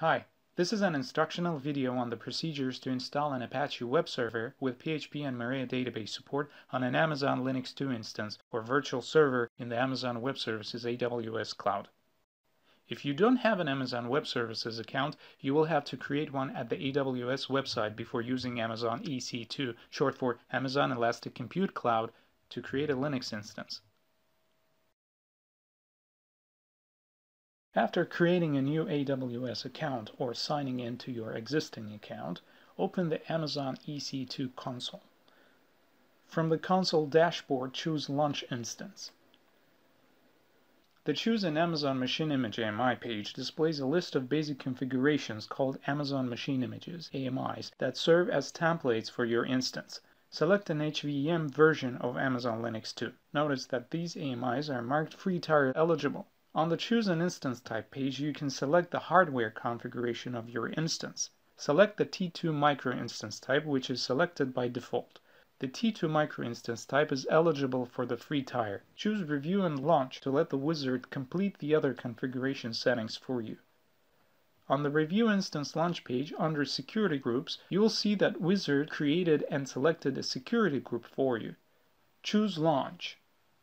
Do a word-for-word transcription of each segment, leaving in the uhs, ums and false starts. Hi, this is an instructional video on the procedures to install an Apache web server with P H P and MariaDB support on an Amazon Linux two instance or virtual server in the Amazon Web Services A W S cloud. If you don't have an Amazon Web Services account, you will have to create one at the A W S website before using Amazon E C two, short for Amazon Elastic Compute Cloud, to create a Linux instance. After creating a new A W S account or signing in to your existing account, open the Amazon E C two console. From the console dashboard, choose Launch Instance. The Choose an Amazon Machine Image A M I page displays a list of basic configurations called Amazon Machine Images A M Is that serve as templates for your instance. Select an H V M version of Amazon Linux two. Notice that these A M Is are marked free tier eligible. On the Choose an Instance Type page, you can select the hardware configuration of your instance. Select the T two micro instance type, which is selected by default. The T two micro instance type is eligible for the free tier. Choose Review and Launch to let the wizard complete the other configuration settings for you. On the Review Instance Launch page, under Security Groups, you will see that wizard created and selected a security group for you. Choose Launch.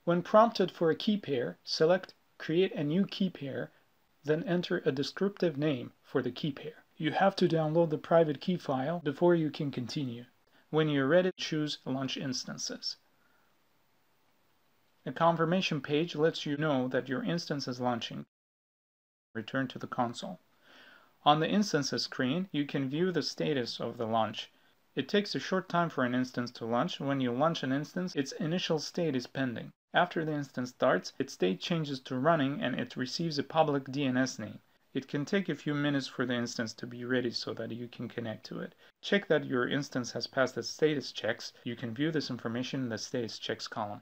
When prompted for a key pair, select Create a new key pair, then enter a descriptive name for the key pair. You have to download the private key file before you can continue. When you're ready, choose Launch Instances. A confirmation page lets you know that your instance is launching. Return to the console. On the Instances screen, you can view the status of the launch. It takes a short time for an instance to launch. When you launch an instance, its initial state is pending. After the instance starts, its state changes to running and it receives a public D N S name. It can take a few minutes for the instance to be ready so that you can connect to it. Check that your instance has passed the status checks. You can view this information in the status checks column.